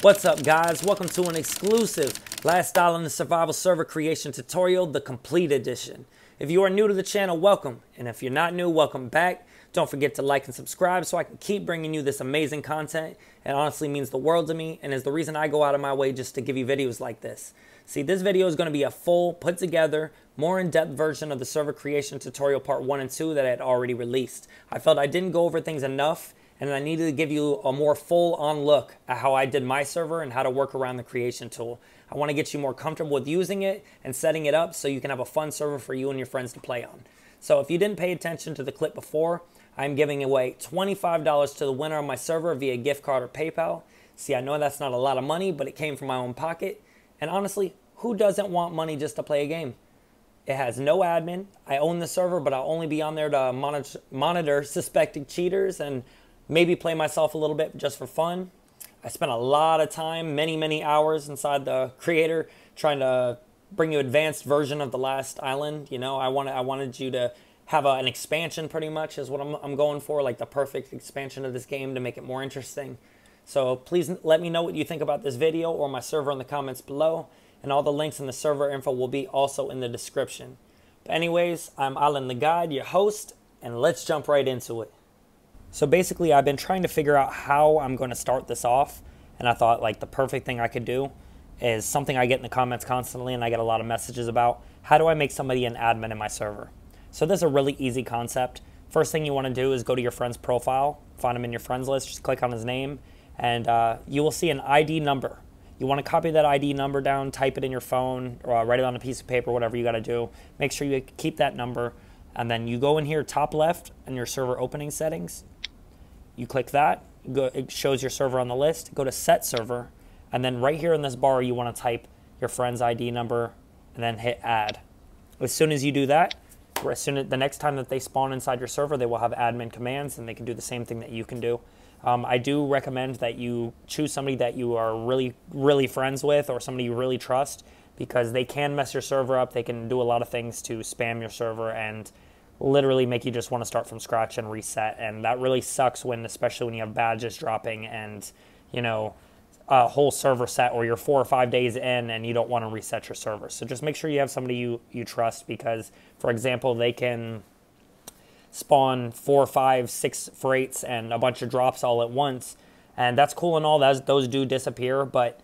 What's up, guys? Welcome to an exclusive Last Island of Survival server creation tutorial, the complete edition. If you are new to the channel, welcome. And if you're not new, welcome back. Don't forget to like and subscribe so I can keep bringing you this amazing content. It honestly means the world to me and is the reason I go out of my way just to give you videos like this. See, this video is going to be a full, put together, more in-depth version of the server creation tutorial part 1 and 2 that I had already released. I felt I didn't go over things enough, and I needed to give you a more full-on look at how I did my server and how to work around the creation tool. I want to get you more comfortable with using it and setting it up so you can have a fun server for you and your friends to play on. So if you didn't pay attention to the clip before, I'm giving away $25 to the winner of my server via gift card or PayPal. See, I know that's not a lot of money, but it came from my own pocket. And honestly, who doesn't want money just to play a game? It has no admin. I own the server, but I'll only be on there to monitor suspected cheaters and maybe play myself a little bit just for fun. I spent a lot of time, many hours inside the creator trying to bring you an advanced version of the Last Island. You know, I wanted you to have an expansion, pretty much is what I'm going for, like the perfect expansion of this game to make it more interesting. So please let me know what you think about this video or my server in the comments below, and all the links in the server info will be also in the description. But anyways, I'm Island the Guide, your host, and let's jump right into it. So basically, I've been trying to figure out how I'm going to start this off, and I thought like the perfect thing I could do is something I get in the comments constantly and I get a lot of messages about: how do I make somebody an admin in my server? So this is a really easy concept. First thing you want to do is go to your friend's profile, find him in your friends list, just click on his name, and you will see an ID number. You want to copy that ID number down, type it in your phone, or write it on a piece of paper, whatever you got to do. Make sure you keep that number, and then you go in here top left in your server opening settings. You click that, it shows your server on the list. Go to Set Server, and then right here in this bar, you want to type your friend's ID number, and then hit Add. As soon as you do that, the next time that they spawn inside your server, they will have admin commands, and they can do the same thing that you can do. I do recommend that you choose somebody that you are really friends with, or somebody you really trust, because they can mess your server up. They can do a lot of things to spam your server and literally make you just want to start from scratch and reset. And that really sucks, when especially when you have badges dropping and, you know, a whole server set, or you're 4 or 5 days in and you don't want to reset your server. So just make sure you have somebody you trust, because for example, they can spawn 4, 5, 6 freights and a bunch of drops all at once, and that's cool and all, those do disappear, but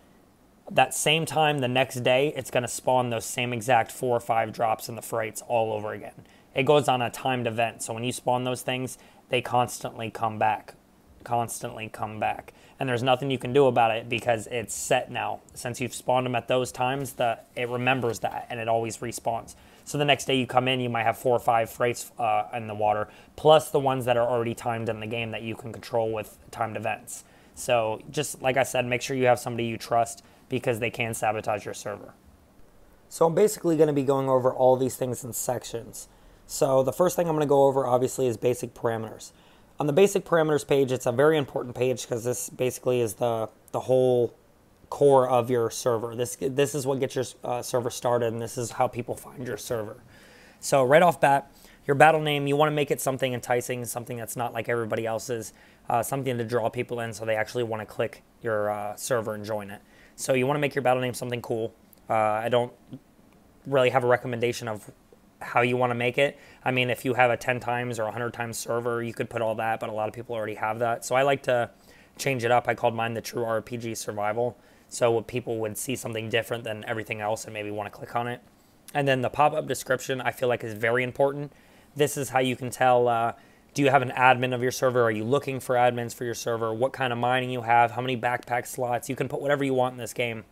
that same time the next day it's going to spawn those same exact 4 or 5 drops and the freights all over again. It goes on a timed event, so when you spawn those things, they constantly come back. And there's nothing you can do about it, because it's set now. Since you've spawned them at those times, it remembers that, and it always respawns. So the next day you come in, you might have 4 or 5 freights in the water, plus the ones that are already timed in the game that you can control with timed events. So just like I said, make sure you have somebody you trust, because they can sabotage your server. So I'm basically going to be going over all these things in sections. So the first thing I'm going to go over, obviously, is basic parameters. On the basic parameters page, it's a very important page, because this basically is the whole core of your server. This is what gets your server started, and this is how people find your server. So right off bat, your battle name, you want to make it something enticing, something that's not like everybody else's, something to draw people in so they actually want to click your server and join it. So you want to make your battle name something cool. I don't really have a recommendation of how you want to make it. I mean, if you have a 10 times or 100 times server, you could put all that, but a lot of people already have that. So I like to change it up. I called mine the True RPG Survival, so people would see something different than everything else and maybe want to click on it. And then the pop-up description, I feel like, is very important. This is how you can tell, do you have an admin of your server? Are you looking for admins for your server? What kind of mining you have? How many backpack slots? You can put whatever you want in this game.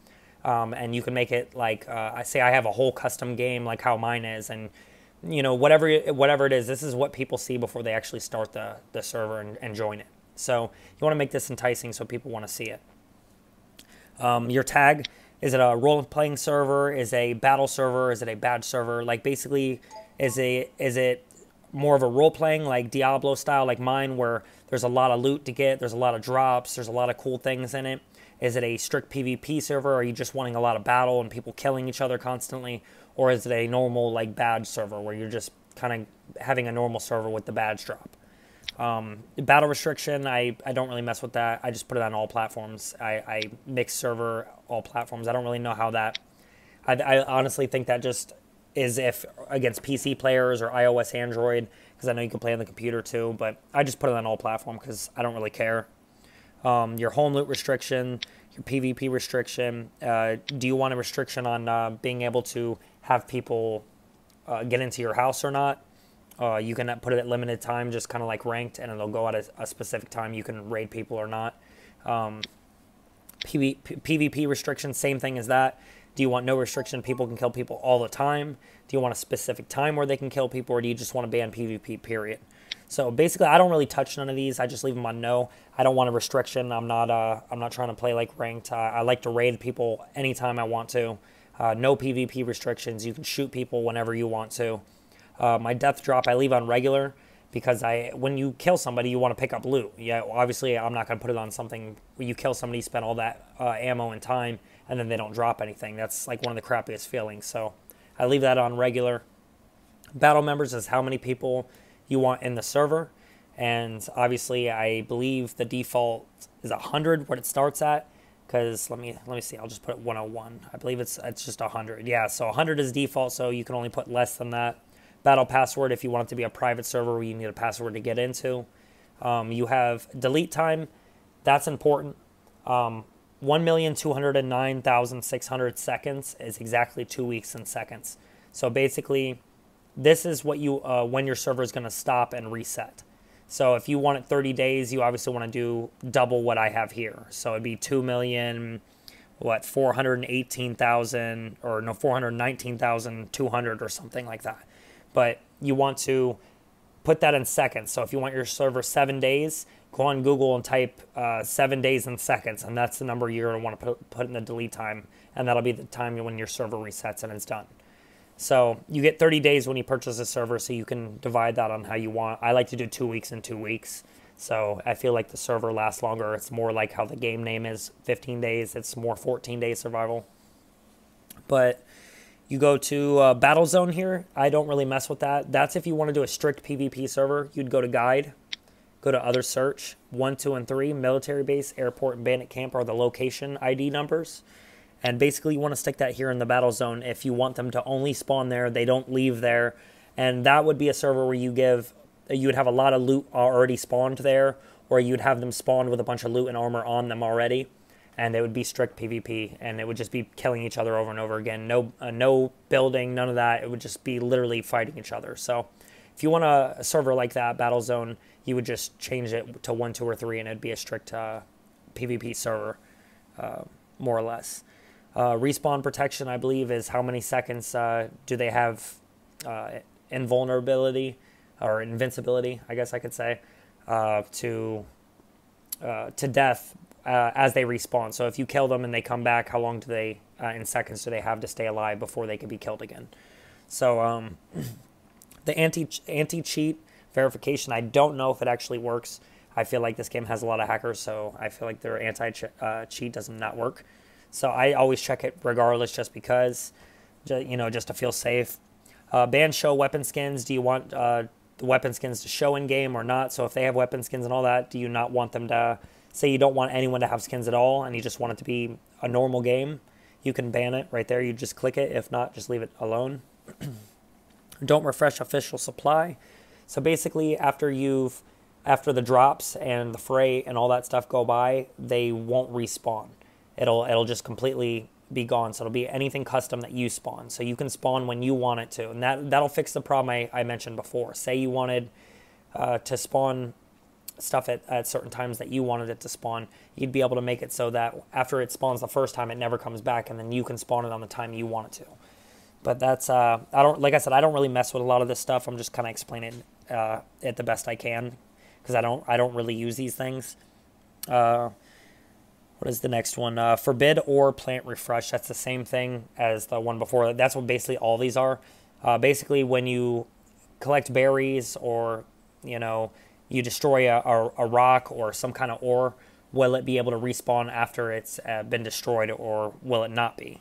And you can make it like, I say I have a whole custom game like how mine is, and you know, whatever it is, this is what people see before they actually start the server and join it. So you want to make this enticing so people want to see it. Your tag, is it a role-playing server? Is it a battle server? Is it a badge server? Like basically, is it more of a role-playing, like Diablo style, like mine, where there's a lot of loot to get, there's a lot of drops, there's a lot of cool things in it? Is it a strict PvP server? Are you just wanting a lot of battle and people killing each other constantly? Or is it a normal, like, badge server, where you're just kind of having a normal server with the badge drop? Battle restriction, I don't really mess with that. I just put it on all platforms. I mix server all platforms. I don't really know how that... I honestly think that just is if against PC players or iOS, Android, because I know you can play on the computer too, but I just put it on all platforms because I don't really care. Your home loot restriction, your PvP restriction. Do you want a restriction on being able to have people get into your house or not? You can put it at limited time, just kind of like ranked, and it'll go at a specific time. You can raid people or not. PvP restriction, same thing as that. Do you want no restriction? People can kill people all the time. Do you want a specific time where they can kill people, or do you just want to ban PvP, period? So basically, I don't really touch none of these. I just leave them on no. I don't want a restriction. I'm not trying to play like ranked. I like to raid people anytime I want to. No PvP restrictions. You can shoot people whenever you want to. My death drop I leave on regular because when you kill somebody, you want to pick up loot. Yeah, obviously, I'm not going to put it on something where you kill somebody, spend all that ammo and time, and then they don't drop anything. That's like one of the crappiest feelings. So I leave that on regular. Battle members is how many people you want in the server. And obviously, I believe the default is 100 what it starts at. Because let me see, I'll just put it 101. I believe it's just 100. Yeah, so 100 is default, so you can only put less than that. Battle password if you want it to be a private server where you need a password to get into. You have delete time. That's important. 1,209,600 seconds is exactly 2 weeks and seconds. So basically, this is what you when your server is going to stop and reset. So if you want it 30 days, you obviously want to do double what I have here. So it'd be 2,418,000 or no 419,200 or something like that. But you want to put that in seconds. So if you want your server 7 days, go on Google and type 7 days in seconds, and that's the number you're going to want to put in the delete time, and that'll be the time when your server resets and it's done. So you get 30 days when you purchase a server, so you can divide that on how you want. I like to do 2 weeks and 2 weeks, so I feel like the server lasts longer. It's more like how the game name is 15 days. It's more 14-day survival. But you go to Battle Zone here. I don't really mess with that. That's if you want to do a strict PvP server. You'd go to Guide. Go to Other Search, 1, 2, and 3, Military Base, Airport, and Bandit Camp are the location ID numbers. And basically, you want to stick that here in the Battle Zone if you want them to only spawn there. They don't leave there. And that would be a server where you would have a lot of loot already spawned there, or you'd have them spawned with a bunch of loot and armor on them already. And it would be strict PvP, and it would just be killing each other over and over again. No building, none of that. It would just be literally fighting each other. So if you want a server like that, Battle Zone, you would just change it to 1, 2, or 3, and it'd be a strict PvP server, more or less. Respawn protection, I believe, is how many seconds do they have invulnerability or invincibility, I guess I could say, to death as they respawn. So if you kill them and they come back, how long do they, in seconds, do they have to stay alive before they can be killed again? So the anti-cheat verification, I don't know if it actually works. I feel like this game has a lot of hackers, so I feel like their anti-cheat does not work. So I always check it regardless, just because, you know, just to feel safe. Ban show weapon skins. Do you want the weapon skins to show in game or not? So if they have weapon skins and all that, do you not want them to, say you don't want anyone to have skins at all and you just want it to be a normal game, you can ban it right there. You just click it. If not, just leave it alone. Don't refresh official supply. So basically, after the drops and the fray and all that stuff go by, they won't respawn. It'll just completely be gone. So it'll be anything custom that you spawn. So you can spawn when you want it to, and that'll fix the problem I mentioned before. Say you wanted to spawn stuff at certain times that you wanted it to spawn, you'd be able to make it so that after it spawns the first time, it never comes back, and then you can spawn it on the time you want it to. But that's like I said, I don't really mess with a lot of this stuff. I'm just kind of explaining it the best I can because I don't really use these things. What is the next one? Forbid or plant refresh. That's the same thing as the one before. That's what basically all these are. Basically, when you collect berries or you destroy a rock or some kind of ore, will it be able to respawn after it's been destroyed, or will it not be?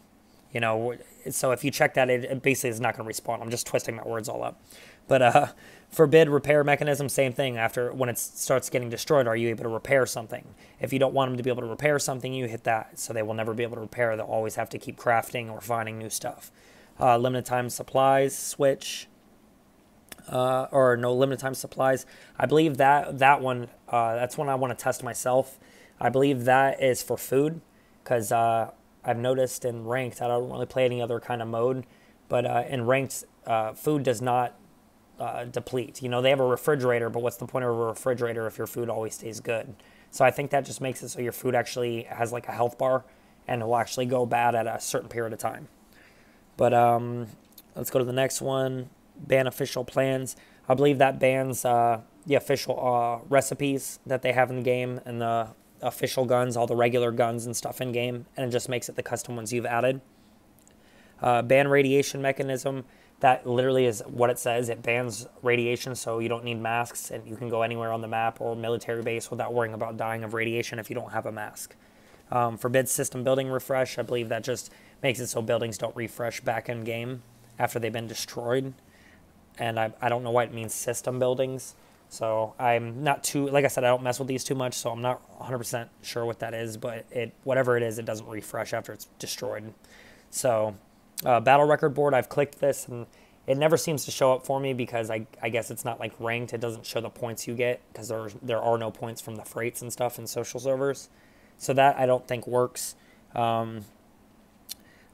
So if you check that, it basically is not going to respawn. I'm just twisting my words all up. But forbid repair mechanism, same thing. After when it starts getting destroyed, are you able to repair something? If you don't want them to be able to repair something, you hit that, so they will never be able to repair. They'll always have to keep crafting or finding new stuff. Limited time supplies switch, or no limited time supplies. I believe that one, that's one I want to test myself. I believe that is for food, because I've noticed in ranked, I don't really play any other kind of mode, but in ranked, food does not deplete. You know, they have a refrigerator, but what's the point of a refrigerator if your food always stays good? So I think that just makes it so your food actually has like a health bar, and it will actually go bad at a certain period of time. But let's go to the next one. Ban official plans. I believe that bans the official recipes that they have in the game, and the official guns, all the regular guns and stuff in game, and it just makes it the custom ones you've added. Ban radiation mechanism. That literally is what it says. It bans radiation, so you don't need masks, and you can go anywhere on the map or military base without worrying about dying of radiation if you don't have a mask. Forbids system building refresh. I believe that just makes it so buildings don't refresh back in game after they've been destroyed. And I don't know why it means system buildings. So I'm not too, like I said, I don't mess with these too much, so I'm not 100% sure what that is, but it, whatever it is, it doesn't refresh after it's destroyed. So battle record board, I've clicked this, and it never seems to show up for me because I guess it's not like ranked. It doesn't show the points you get because there are no points from the freights and stuff in social servers. So that I don't think works.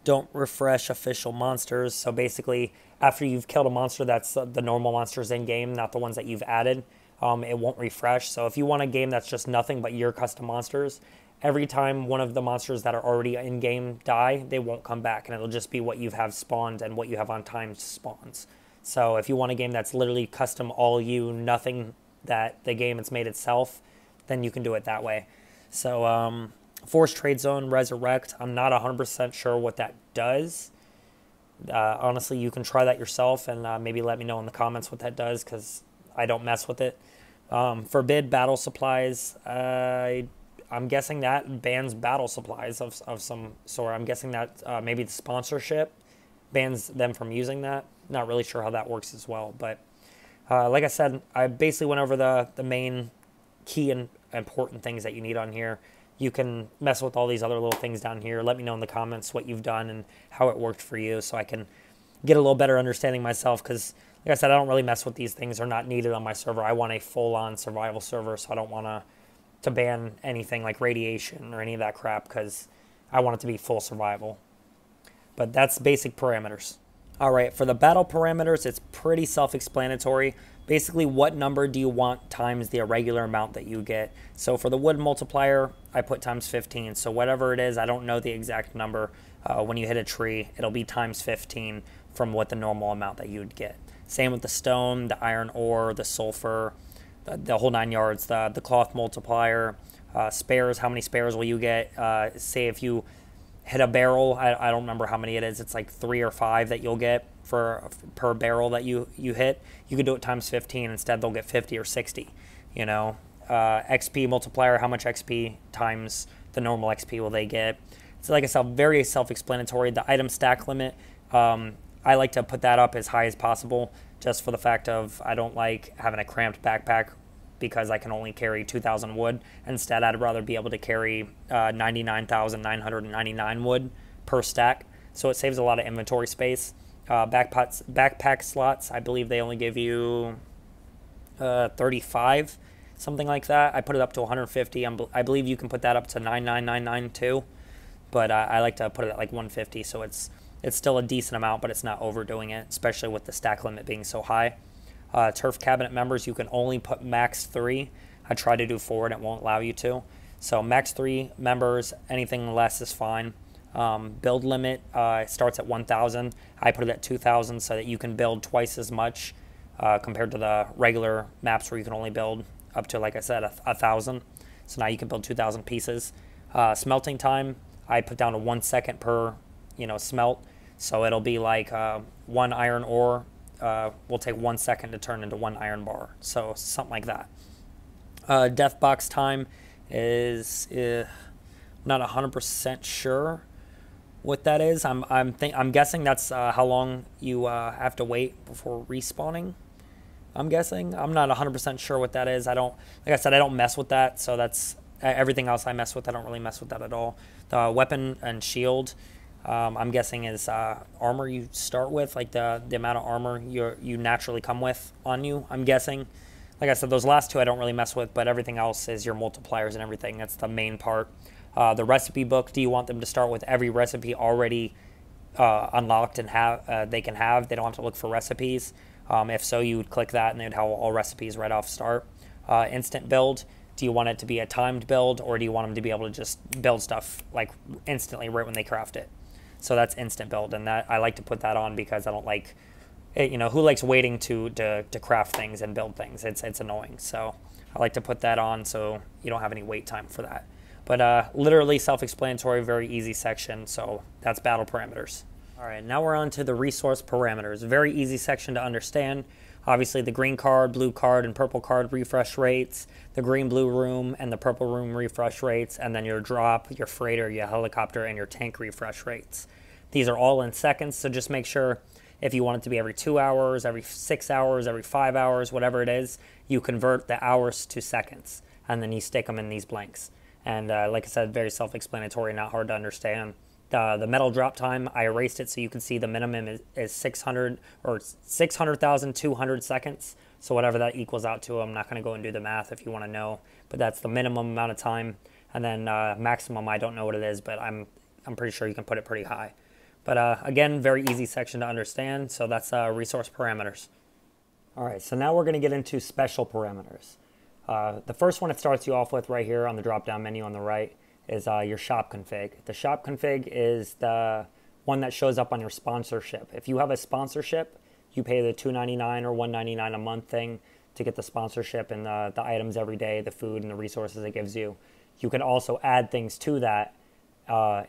Don't refresh official monsters. So basically, after you've killed a monster, that's the normal monsters in game, not the ones that you've added. It won't refresh. So if you want a game that's just nothing but your custom monsters, every time one of the monsters that are already in game die, they won't come back, and it'll just be what you have spawned and what you have on timed spawns. So if you want a game that's literally custom all you, nothing that the game has made itself, then you can do it that way. So Force Trade Zone, Resurrect, I'm not 100% sure what that does. Honestly, you can try that yourself, and maybe let me know in the comments what that does, because I don't mess with it. Forbid battle supplies. I'm guessing that bans battle supplies of some sort. I'm guessing that maybe the sponsorship bans them from using that. Not really sure how that works as well. But like I said, I basically went over the main key and important things that you need on here. You can mess with all these other little things down here. Let me know in the comments what you've done and how it worked for you, so I can get a little better understanding myself, because like I said, I don't really mess with these things. They're not needed on my server. I want a full-on survival server, so I don't want to ban anything like radiation or any of that crap, because I want it to be full survival. But that's basic parameters. All right, for the battle parameters, it's pretty self-explanatory. Basically, what number do you want times the irregular amount that you get? So for the wood multiplier, I put times 15. So whatever it is, I don't know the exact number. When you hit a tree, it'll be times 15 from what the normal amount that you'd get. Same with the stone, the iron ore, the sulfur, the whole 9 yards, the cloth multiplier, spares, how many spares will you get? Say if you hit a barrel, I don't remember how many it is, it's like 3 or 5 that you'll get per barrel that you hit. You could do it times 15, instead they'll get 50 or 60, you know. XP multiplier, how much XP times the normal XP will they get? So like I said, very self-explanatory. The item stack limit, I like to put that up as high as possible, just for the fact of I don't like having a cramped backpack because I can only carry 2,000 wood. Instead, I'd rather be able to carry 99,999 wood per stack, so it saves a lot of inventory space. Backpack slots, I believe they only give you 35, something like that. I put it up to 150. I believe you can put that up to 9999 too, but I like to put it at like 150, so it's still a decent amount, but it's not overdoing it, especially with the stack limit being so high. Turf cabinet members, you can only put max 3. I tried to do 4 and it won't allow you to. So max 3 members, anything less is fine. Build limit starts at 1,000. I put it at 2,000 so that you can build twice as much compared to the regular maps where you can only build up to, like I said, 1,000. So now you can build 2,000 pieces. Smelting time, I put down to 1 second per, you know, smelt. So it'll be like 1 iron ore will take 1 second to turn into 1 iron bar. So something like that. Death box time is not 100% sure what that is. I'm guessing that's how long you have to wait before respawning. I'm guessing. I'm not 100% sure what that is. I don't, like I said, I don't mess with that. So that's everything else I mess with. I don't really mess with that at all. The weapon and shield, I'm guessing is armor you start with, like the amount of armor you naturally come with on you, I'm guessing. Like I said, those last two I don't really mess with, but everything else is your multipliers and everything. That's the main part. The recipe book, do you want them to start with every recipe already unlocked and have they can have? They don't have to look for recipes. If so, you would click that and they'd have all recipes right off start. Instant build, do you want it to be a timed build, or do you want them to be able to just build stuff like instantly right when they craft it? So that's instant build, and that I like to put that on because I don't like it, you know, who likes waiting to craft things and build things? It's annoying. So I like to put that on so you don't have any wait time for that. But literally self-explanatory, very easy section. So that's battle parameters. All right, now we're on to the resource parameters. Very easy section to understand. Obviously the green card, blue card, and purple card refresh rates, the green blue room and the purple room refresh rates, and then your drop, your freighter, your helicopter, and your tank refresh rates. These are all in seconds, so just make sure if you want it to be every 2 hours, every 6 hours, every 5 hours, whatever it is, you convert the hours to seconds, and then you stick them in these blanks. And like I said, very self-explanatory, not hard to understand. The metal drop time, I erased it so you can see the minimum is 600,200 seconds. So whatever that equals out to, I'm not going to go and do the math if you want to know. But that's the minimum amount of time. And then maximum, I don't know what it is, but I'm pretty sure you can put it pretty high. But again, very easy section to understand. So that's resource parameters. All right, so now we're going to get into special parameters. The first one it starts you off with right here on the drop-down menu on the right is your shop config. The shop config is the one that shows up on your sponsorship. If you have a sponsorship, you pay the $2.99 or $1.99 a month thing to get the sponsorship and the items every day, the food and the resources it gives you. You can also add things to that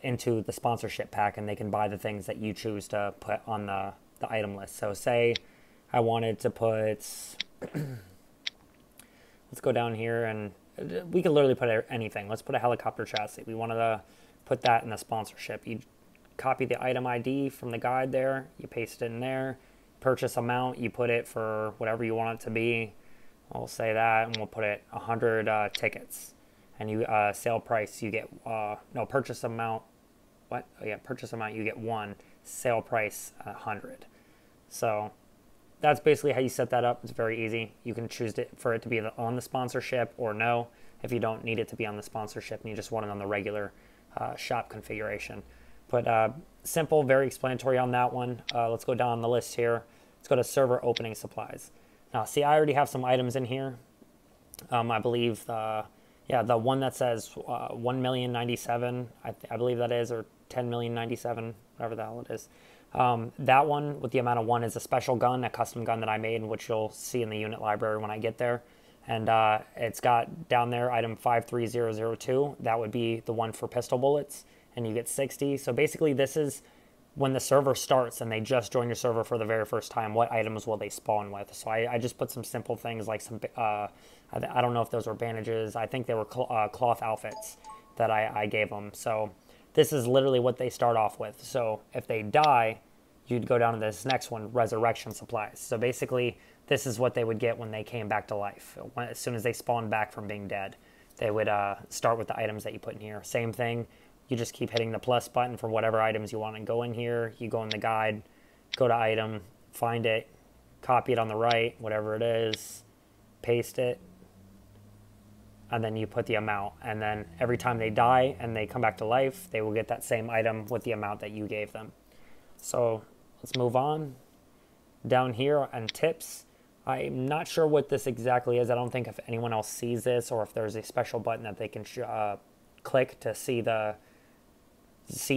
into the sponsorship pack, and they can buy the things that you choose to put on the item list. So say I wanted to put... Let's go down here, and we can literally put anything. Let's put a helicopter chassis. We want to put that in the sponsorship. You copy the item ID from the guide there. You paste it in there. Purchase amount, you put it for whatever you want it to be. We'll say that, and we'll put it 100 tickets. And you sale price, you get, no, purchase amount, what? Oh, yeah, purchase amount, you get one. Sale price, 100. So... that's basically how you set that up. It's very easy. You can choose it for it to be on the sponsorship or no, if you don't need it to be on the sponsorship and you just want it on the regular shop configuration. But simple, very explanatory on that one. Let's go down the list here. Let's go to server opening supplies. Now, see, I already have some items in here. I believe, yeah, the one that says 1,097,000, I believe that is, or 10,097,000, whatever the hell it is. That one with the amount of one is a special gun, a custom gun that I made, which you'll see in the unit library when I get there. And it's got down there item 53002. That would be the one for pistol bullets, and you get 60. So basically this is when the server starts and they just join your server for the very first time, what items will they spawn with? So I just put some simple things like some, I don't know if those were bandages. I think they were cloth outfits that I gave them. So this is literally what they start off with. So if they die, you'd go down to this next one, resurrection supplies. So basically, this is what they would get when they came back to life. As soon as they spawned back from being dead, they would start with the items that you put in here. Same thing, you just keep hitting the plus button for whatever items you want and go in here. You go in the guide, go to item, find it, copy it on the right, whatever it is, paste it, and then you put the amount. And then every time they die and they come back to life, they will get that same item with the amount that you gave them. So let's move on. Down here on tips, I'm not sure what this exactly is. I don't think if anyone else sees this or if there's a special button that they can click to see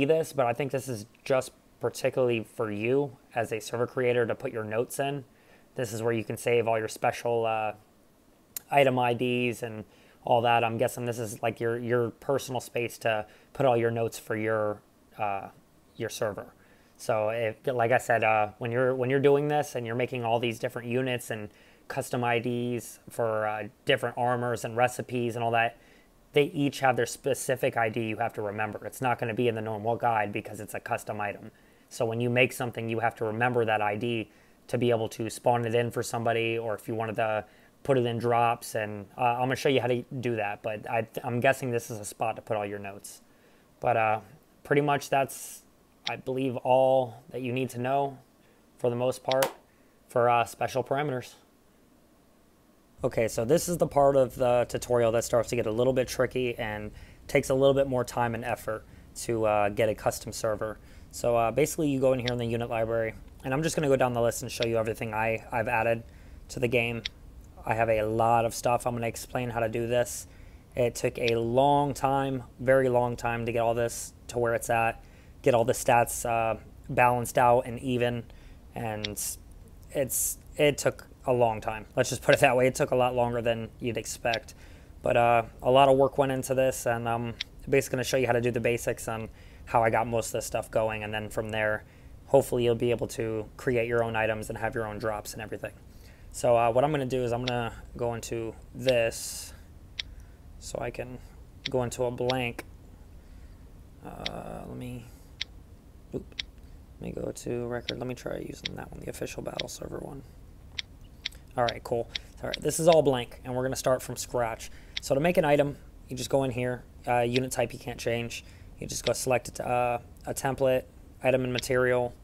this, but I think this is just particularly for you as a server creator to put your notes in. This is where you can save all your special item IDs and all that. I'm guessing this is like your personal space to put all your notes for your server. So if, like I said, when you're doing this and you're making all these different units and custom IDs for different armors and recipes and all that, they each have their specific ID you have to remember. It's not going to be in the normal guide because it's a custom item. So when you make something, you have to remember that ID to be able to spawn it in for somebody, or if you wanted to put it in drops. And I'm going to show you how to do that, but I'm guessing this is a spot to put all your notes. But pretty much that's, I believe, all that you need to know for the most part for special parameters. Okay, so this is the part of the tutorial that starts to get a little bit tricky and takes a little bit more time and effort to get a custom server. So basically you go in here in the unit library, and I'm just gonna go down the list and show you everything I've added to the game. I have a lot of stuff. I'm gonna explain how to do this. It took a long time, very long time, to get all this to where it's at, get all the stats balanced out and even, and it took a long time. Let's just put it that way. It took a lot longer than you'd expect, but a lot of work went into this, and I'm basically going to show you how to do the basics on how I got most of this stuff going, and then from there hopefully you'll be able to create your own items and have your own drops and everything. So what I'm going to do is I'm going to go into this, so I can go into a blank. Let me go to record. Let me try using that one, the official battle server one. All right, cool. All right, this is all blank, and we're going to start from scratch. So to make an item, you just go in here. Unit type you can't change. You just go select a template, item and material.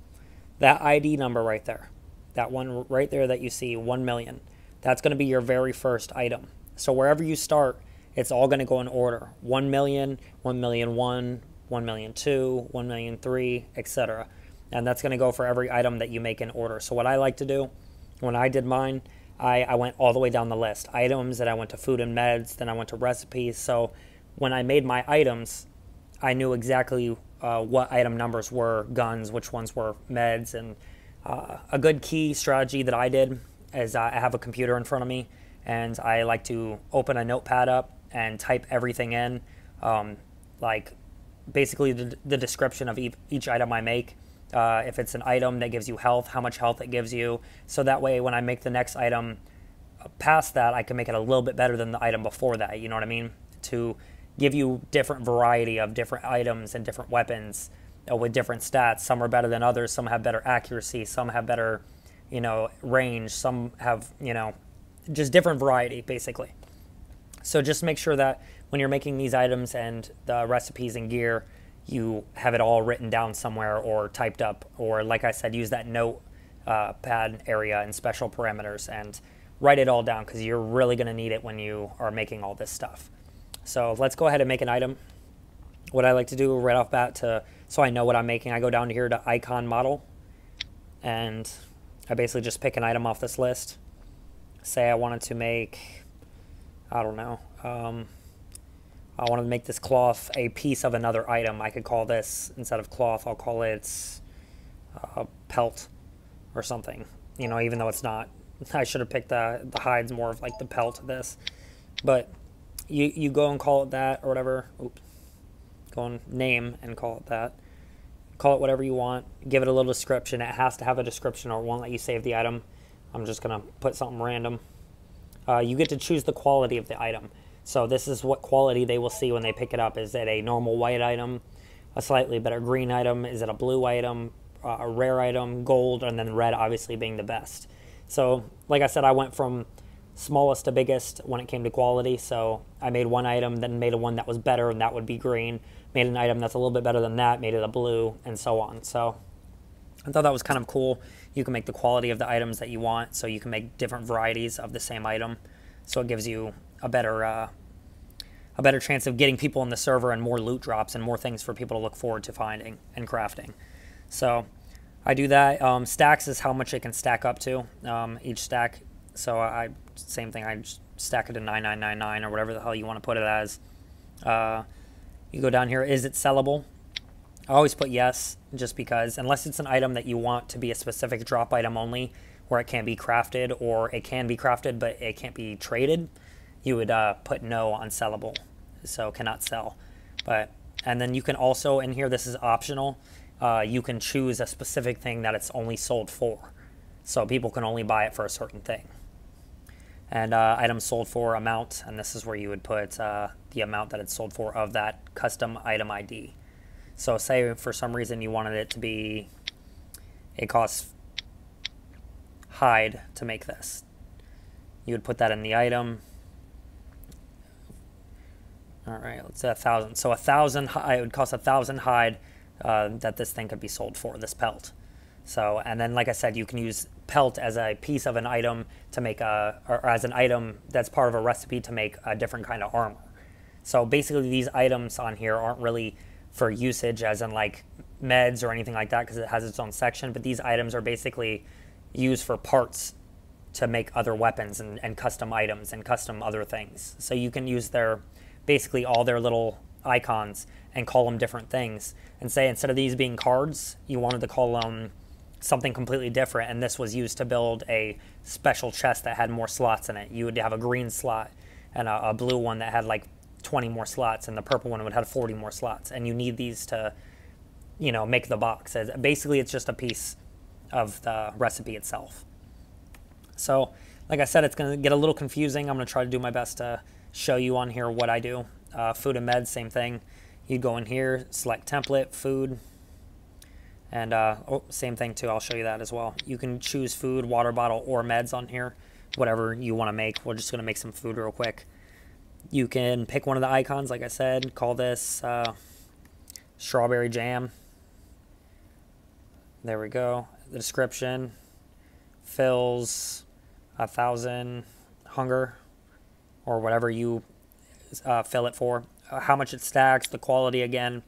That ID number right there, that one right there that you see, 1 million, that's going to be your very first item. So wherever you start, it's all going to go in order. 1 million, 1 million 1, 1 million 2, 1 million 3, etc. And that's going to go for every item that you make in order. So what I like to do, when I did mine, I went all the way down the list. Items, then I went to food and meds, then I went to recipes. So when I made my items, I knew exactly what item numbers were guns, which ones were meds. And a good key strategy that I did is I have a computer in front of me, and I like to open a notepad up and type everything in, like basically the description of each item I make. If it's an item that gives you health, how much health it gives you. So that way, when I make the next item past that, I can make it a little bit better than the item before that. You know what I mean? To give you different variety of different items and different weapons with different stats. Some are better than others. Some have better accuracy. Some have better, range. Some have, just different variety, basically. So just make sure that when you're making these items and the recipes and gear, you have it all written down somewhere or typed up, or like I said, use that note pad area and special parameters and write it all down, because you're really going to need it when you are making all this stuff. So let's go ahead and make an item. What I like to do right off bat, so I know what I'm making, I go down here to icon model, and I basically just pick an item off this list. Say I wanted to make, I don't know, I want to make this cloth a piece of another item. I could call this, instead of cloth, I'll call it pelt or something. Even though it's not. I should have picked the hides, more of like the pelt of this. But you go and call it that or whatever. Oops. Go and name and call it that. Call it whatever you want. Give it a little description. It has to have a description or it won't let you save the item. I'm just going to put something random. You get to choose the quality of the item. So this is what quality they will see when they pick it up. Is it a normal white item, a slightly better green item, is it a blue item, a rare item, gold, and then red obviously being the best. So like I said, I went from smallest to biggest when it came to quality. So I made one item, then made one that was better, and that would be green. Made an item that's a little bit better than that, made it a blue, and so on. So I thought that was kind of cool. You can make the quality of the items that you want, so you can make different varieties of the same item. So it gives you a better chance of getting people on the server and more loot drops and more things for people to look forward to finding and crafting. So I do that. Stacks is how much it can stack up to, each stack. So same thing, I just stack it to 9999 or whatever the hell you want to put it as. You go down here, is it sellable? I always put yes, just because, unless it's an item that you want to be a specific drop item only, where it can't be crafted, or it can be crafted but it can't be traded, you would put no on sellable, so cannot sell. And then you can also, in here, this is optional, you can choose a specific thing that it's only sold for. So people can only buy it for a certain thing. And item sold for amount, and this is where you would put the amount that it's sold for of that custom item ID. So say for some reason you wanted it to be, it costs hide to make this. You would put that in the item. All right, let's say 1,000. So 1,000, it would cost 1,000 hide that this thing could be sold for, this pelt. So, and then like I said, you can use pelt as a piece of an item to make a, or as an item that's part of a recipe to make a different kind of armor. So basically these items on here aren't really for usage as in like meds or anything like that because it has its own section, but these items are basically used for parts to make other weapons and custom items and custom other things. So you can use their, basically all their little icons and call them different things and say instead of these being cards, you wanted to call them something completely different and this was used to build a special chest that had more slots in it. You would have a green slot and a blue one that had like 20 more slots and the purple one would have 40 more slots, and you need these to, you know, make the box. Basically it's just a piece of the recipe itself. So like I said, it's going to get a little confusing. I'm going to try to do my best to show you on here what I do. Food and meds, same thing. You'd go in here, select template, food, and oh, same thing too, I'll show you that as well. You can choose food, water bottle, or meds on here, whatever you want to make. We're just going to make some food real quick. You can pick one of the icons, like I said, call this strawberry jam. There we go. The description, fills 1,000 hunger, or whatever you fill it for. How much it stacks, the quality again.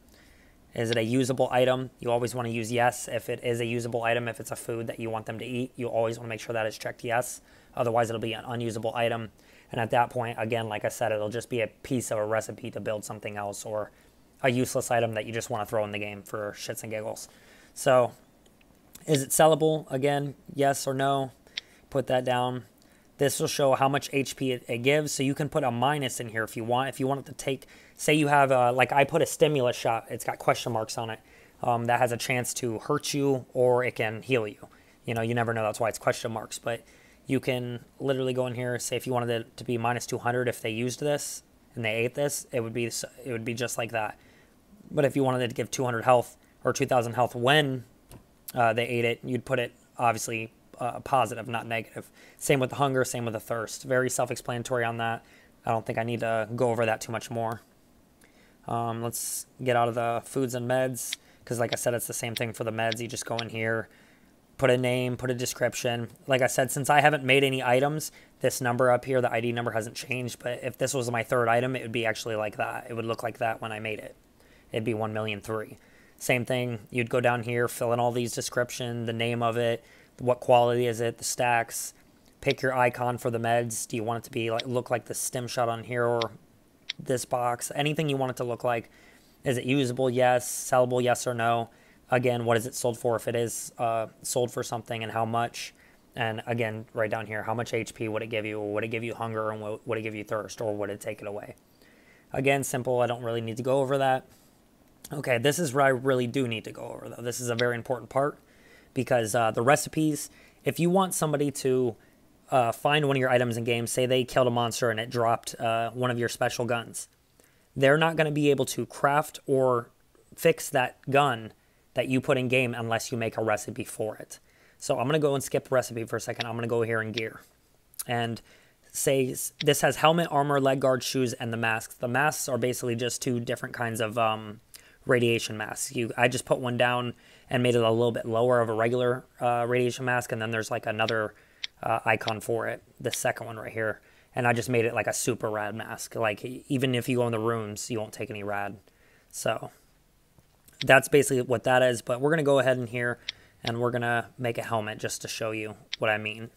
Is it a usable item? You always want to use yes if it is a usable item. If it's a food that you want them to eat, you always want to make sure that is checked yes. Otherwise, it'll be an unusable item. And at that point, again, like I said, it'll just be a piece of a recipe to build something else or a useless item that you just want to throw in the game for shits and giggles. So is it sellable? Again, yes or no. Put that down. This will show how much HP it gives. So you can put a minus in here if you want. If you want it to take, say you have, like I put a stimulus shot. It's got question marks on it. That has a chance to hurt you or it can heal you. You know, you never know. That's why it's question marks. But you can literally go in here, say if you wanted it to be minus 200, if they used this and they ate this, it would be just like that. But if you wanted it to give 200 health or 2,000 health when they ate it, you'd put it obviously positive, not negative. Same with the hunger, same with the thirst. Very self-explanatory on that. I don't think I need to go over that too much more. Let's get out of the foods and meds because like I said, it's the same thing for the meds. You just go in here, put a name, put a description. Like I said, since I haven't made any items, this number up here, the ID number hasn't changed, but if this was my third item, it would be actually like that. It would look like that when I made it. It'd be 1,000,003. Same thing, you'd go down here, fill in all these description, the name of it, what quality is it, the stacks, pick your icon for the meds. Do you want it to be like, look like the stim shot on here or this box? Anything you want it to look like. Is it usable? Yes. Sellable? Yes or no. Again, what is it sold for if it is sold for something and how much? And again, right down here, how much HP would it give you? Or would it give you hunger and would it give you thirst or would it take it away? Again, simple. I don't really need to go over that. Okay, this is where I really do need to go over though. This is a very important part. Because the recipes, if you want somebody to find one of your items in game, say they killed a monster and it dropped one of your special guns, they're not going to be able to craft or fix that gun that you put in game unless you make a recipe for it. So I'm going to go and skip recipe for a second. I'm going to go here in gear and say this has helmet, armor, leg guard, shoes, and the masks. The masks are basically just two different kinds of radiation masks. I just put one down and made it a little bit lower of a regular radiation mask, and then there's like another icon for it, the second one right here, and I just made it like a super rad mask. Like even if you go in the rooms, you won't take any rad. So that's basically what that is, but we're going to go ahead in here and we're going to make a helmet just to show you what I mean.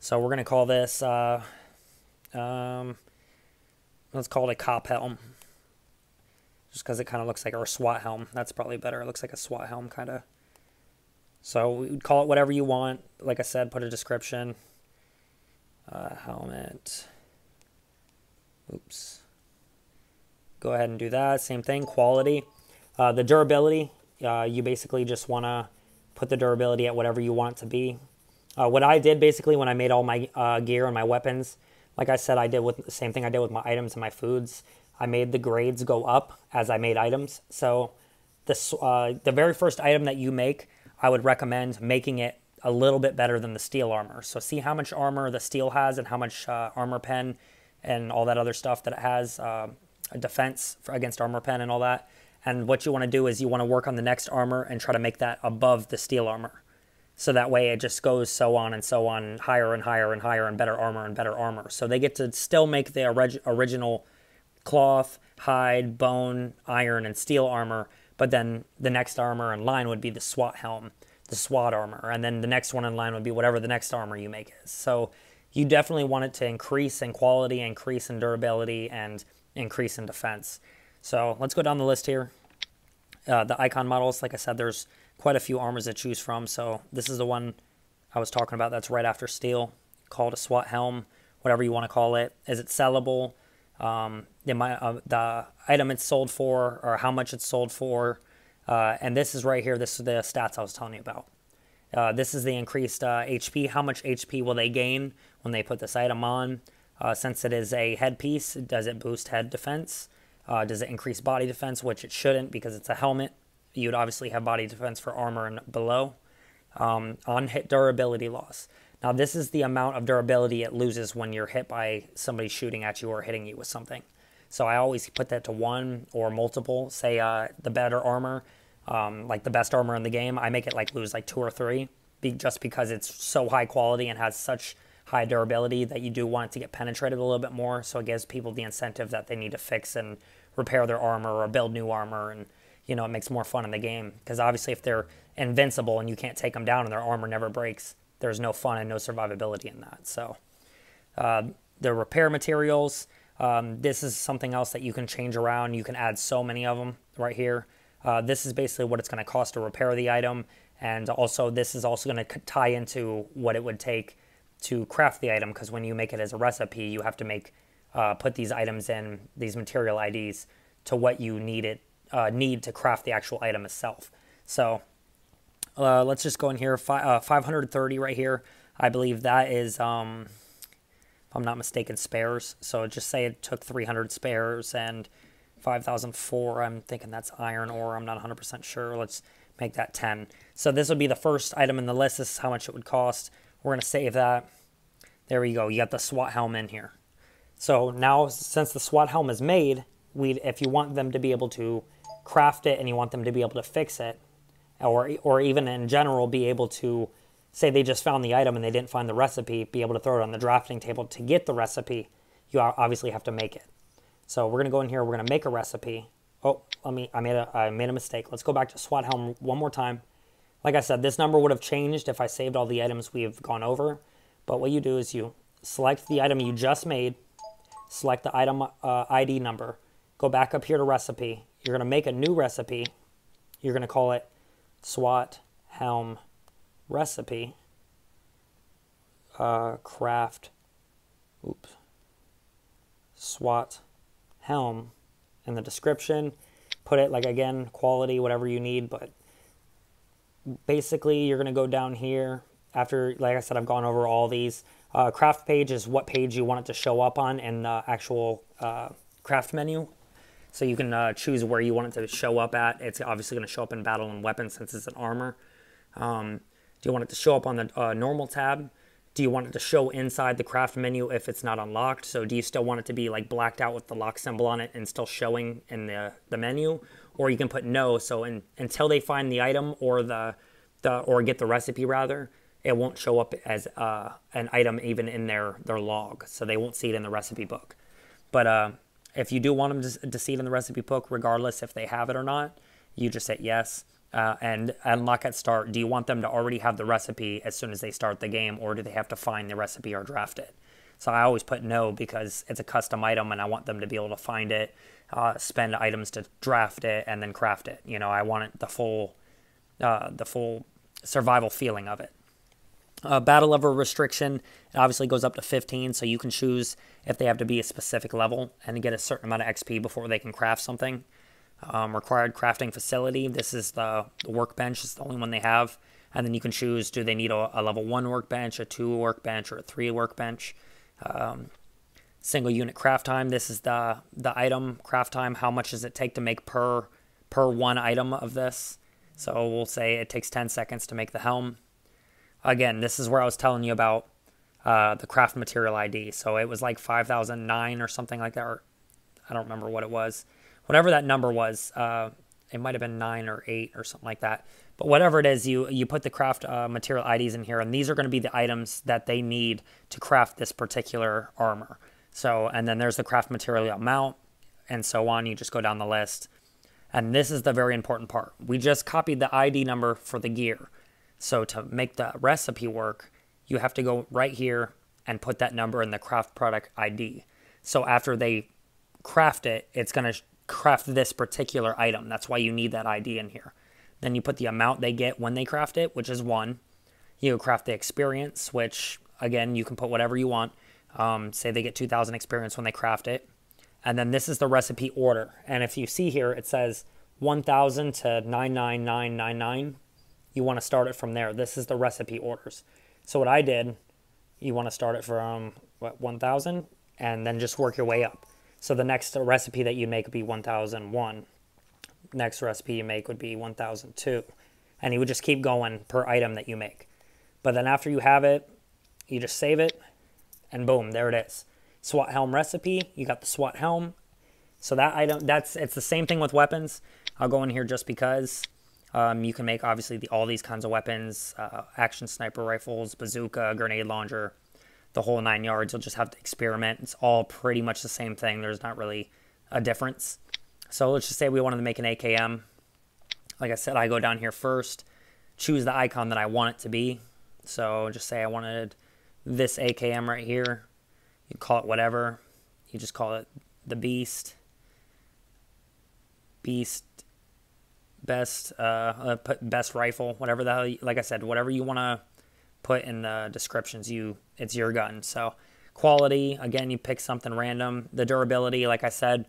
So we're going to call this, let's call it a cop helm. Just because it kind of looks like, or a SWAT helm. That's probably better. It looks like a SWAT helm, kind of. So we would call it whatever you want. Like I said, put a description. Helmet. Oops. Go ahead and do that. Same thing. Quality. The durability. You basically just want to put the durability at whatever you want it to be. What I did basically when I made all my gear and my weapons, like I said, I did with the same thing I did with my items and my foods. I made the grades go up as I made items. So this, the very first item that you make, I would recommend making it a little bit better than the steel armor. So see how much armor the steel has and how much armor pen and all that other stuff that it has, defense against armor pen and all that. And what you want to do is you want to work on the next armor and try to make that above the steel armor. So that way it just goes so on, higher and higher and higher and better armor. So they get to still make the original cloth, hide, bone, iron, and steel armor, but then the next armor in line would be the SWAT helm, the SWAT armor, and then the next one in line would be whatever the next armor you make is. So you definitely want it to increase in quality, increase in durability, and increase in defense. So let's go down the list here. The icon models, like I said, there's quite a few armors to choose from. So this is the one I was talking about that's right after steel, called a SWAT helm, whatever you want to call it. Is it sellable? The item it's sold for, or how much it's sold for. And this is right here. This is the stats I was telling you about. This is the increased HP. How much HP will they gain when they put this item on? Since it is a headpiece, does it boost head defense? Does it increase body defense, which it shouldn't because it's a helmet? You'd obviously have body defense for armor and below. On hit durability loss. Now this is the amount of durability it loses when you're hit by somebody shooting at you or hitting you with something. So I always put that to one or multiple. Say the better armor, like the best armor in the game, I make it like lose like 2 or 3 just because it's so high quality and has such high durability that you do want it to get penetrated a little bit more. So it gives people the incentive that they need to fix and repair their armor or build new armor, and you know, it makes more fun in the game. Because obviously if they're invincible and you can't take them down and their armor never breaks, there's no fun and no survivability in that. So the repair materials, this is something else that you can change around. You can add so many of them right here. This is basically what it's going to cost to repair the item. And also this is also going to tie into what it would take to craft the item, because when you make it as a recipe, you have to make put these items in, these material IDs, to what you need it need to craft the actual item itself. So let's just go in here, 530 right here. I believe that is, if I'm not mistaken, spares. So just say it took 300 spares and 5,004. I'm thinking that's iron ore. I'm not 100% sure. Let's make that 10. So this would be the first item in the list. This is how much it would cost. We're going to save that. There we go. You got the SWAT helm in here. So now, since the SWAT helm is made, if you want them to be able to craft it and you want them to be able to fix it, or even in general be able to, say they just found the item and they didn't find the recipe, be able to throw it on the drafting table to get the recipe, you obviously have to make it. So we're going to go in here, we're going to make a recipe. Oh, I made a mistake. Let's go back to SWAT helm one more time. Like I said, this number would have changed if I saved all the items we've gone over. But what you do is you select the item you just made, select the item ID number, go back up here to recipe. You're going to make a new recipe. You're going to call it SWAT helm recipe craft. Oops. SWAT helm in the description. Put it like, again, quality, whatever you need, but basically, you're going to go down here after, like I said, I've gone over all these. Craft page is what page you want it to show up on in the actual craft menu. So you can choose where you want it to show up at. It's obviously going to show up in battle and weapons since it's an armor. Do you want it to show up on the normal tab? Do you want it to show inside the craft menu if it's not unlocked? So do you still want it to be like blacked out with the lock symbol on it and still showing in the menu? Or you can put no, so until they find the item or or get the recipe rather, it won't show up as an item even in their log, so they won't see it in the recipe book. But if you do want them to see it in the recipe book, regardless if they have it or not, you just hit yes and unlock at start. Do you want them to already have the recipe as soon as they start the game, or do they have to find the recipe or draft it? So I always put no because it's a custom item and I want them to be able to find it, spend items to draft it, and then craft it. You know, I want it, the full survival feeling of it. Battle level restriction, it obviously goes up to 15, so you can choose if they have to be a specific level and get a certain amount of XP before they can craft something. Required crafting facility, this is the workbench. It's the only one they have. And then you can choose, do they need a level 1 workbench, a 2 workbench, or a 3 workbench. Single unit craft time, this is the item craft time, how much does it take to make per one item of this. So we'll say it takes 10 seconds to make the helm. Again, this is where I was telling you about the craft material ID. So it was like 5,009 or something like that, or I don't remember what it was. Whatever that number was, it might have been 9 or 8 or something like that. But whatever it is, you put the craft material IDs in here, and these are going to be the items that they need to craft this particular armor. So, and then there's the craft material amount, and so on. You just go down the list. And this is the very important part. We just copied the ID number for the gear. So to make the recipe work, you have to go right here and put that number in the craft product ID. So after they craft it, it's going to craft this particular item. That's why you need that ID in here. Then you put the amount they get when they craft it, which is 1. You craft the experience, which again, you can put whatever you want. Say they get 2,000 experience when they craft it. And then this is the recipe order. And if you see here, it says 1,000 to 99999. You want to start it from there. This is the recipe orders. So what I did, you want to start it from what, 1,000, and then just work your way up. So the next recipe that you make would be 1,001. Next recipe you make would be 1,002. And you would just keep going per item that you make. But then after you have it, you just save it, and boom, there it is. SWAT helm recipe, you got the SWAT helm. So that item, it's the same thing with weapons. I'll go in here just because. You can make obviously all these kinds of weapons, action sniper rifles, bazooka, grenade launcher, the whole 9 yards. You'll just have to experiment. It's all pretty much the same thing. There's not really a difference. So let's just say we wanted to make an AKM. Like I said, I go down here first, choose the icon that I want it to be. So just say I wanted this AKM right here. You call it whatever. You just call it the Beast. Best put best rifle, whatever the hell you, like I said, whatever you want to put in the descriptions, it's your gun. So quality, again, you pick something random. The durability, like I said,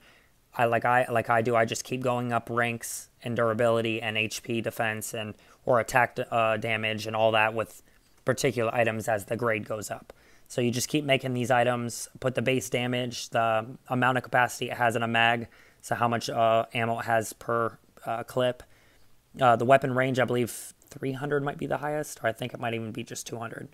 I just keep going up ranks in durability and HP defense and or attack damage and all that with particular items as the grade goes up. So you just keep making these items, put the base damage, the amount of capacity it has in a mag, so how much ammo it has per clip. The weapon range, I believe 300 might be the highest, or I think it might even be just 200.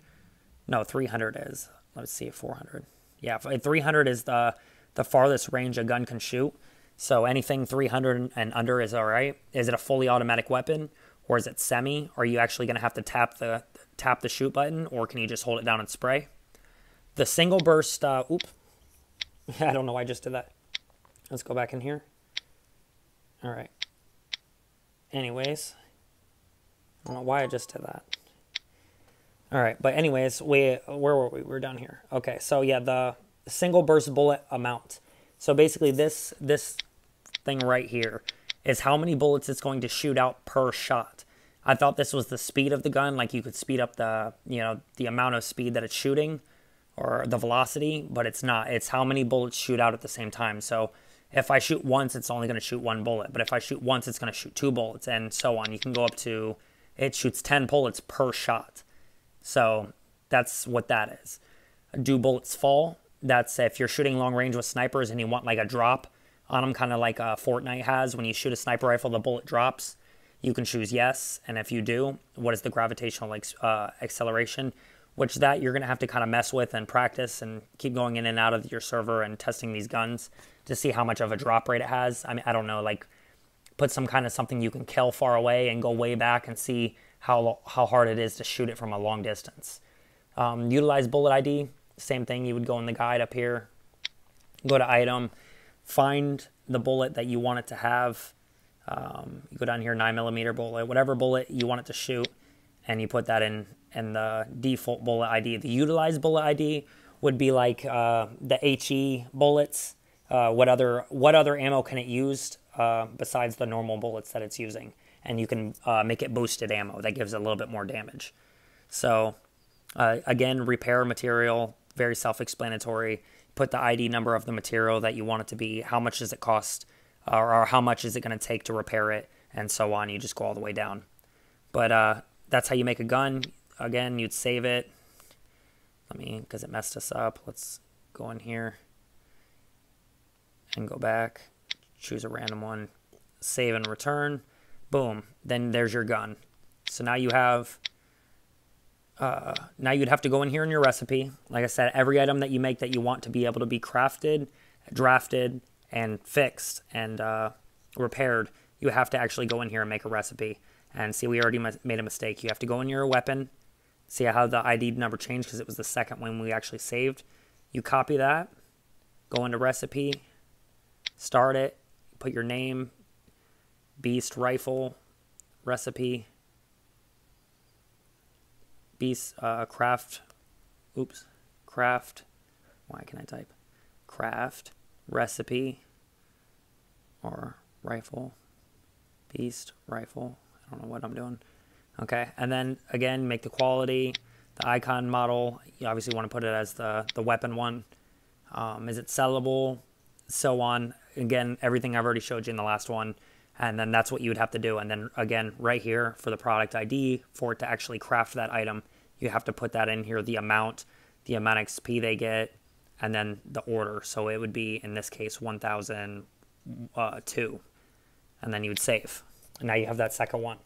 No, 300 is. Let's see, 400. Yeah, 300 is the farthest range a gun can shoot. So anything 300 and under is all right. Is it a fully automatic weapon, or is it semi? Are you actually going to have to tap the shoot button, or can you just hold it down and spray? The single burst. Oop. I don't know why I just did that. Let's go back in here. All right. Anyways, I don't know why I just did that. All right, but anyways, where were we? We're down here. Okay, so yeah, the single burst bullet amount. So basically this thing right here is how many bullets it's going to shoot out per shot. I thought this was the speed of the gun, like you could speed up the, you know, the amount of speed that it's shooting or the velocity, but it's not. It's how many bullets shoot out at the same time. So if I shoot once, it's only going to shoot 1 bullet. But if I shoot once, it's going to shoot 2 bullets, and so on. You can go up to, it shoots 10 bullets per shot. So that's what that is. Do bullets fall? That's if you're shooting long range with snipers and you want like a drop on them, kind of like Fortnite has. When you shoot a sniper rifle, the bullet drops. You can choose yes. And if you do, what is the gravitational acceleration? Which that you're going to have to kind of mess with and practice and keep going in and out of your server and testing these guns to see how much of a drop rate it has. I mean, I don't know, like put some kind of something you can kill far away and go way back and see how hard it is to shoot it from a long distance. Utilize bullet ID, same thing. You would go in the guide up here, go to item, find the bullet that you want it to have. You go down here, 9mm bullet, whatever bullet you want it to shoot, and you put that in. And the default bullet ID, the utilized bullet ID would be like the HE bullets. What other ammo can it use besides the normal bullets that it's using? And you can make it boosted ammo. That gives it a little bit more damage. So again, repair material, very self-explanatory. Put the ID number of the material that you want it to be. How much does it cost? Or how much is it going to take to repair it? And so on. You just go all the way down. But that's how you make a gun. Again, you'd save it. Because it messed us up. Let's go in here and go back. Choose a random one. Save and return. Boom. Then there's your gun. So now you have Now you'd have to go in here in your recipe. Like I said, every item that you make that you want to be able to be crafted, drafted, and fixed, and repaired, you have to actually go in here and make a recipe. And see, we already made a mistake. You have to go in your weapon. See how the ID number changed because it was the second one we actually saved. You copy that, go into recipe, start it, put your name, beast rifle, recipe, beast craft, craft, why can I type? Craft, recipe, or rifle, beast rifle. I don't know what I'm doing. Okay, and then again, make the quality, the icon model. You obviously want to put it as the weapon one. Is it sellable? So on. Again, everything I've already showed you in the last one. And then that's what you would have to do. And then again, right here for the product ID, for it to actually craft that item, you have to put that in here, the amount XP they get, and then the order. So it would be, in this case, 1,002. And then you would save. And now you have that second one.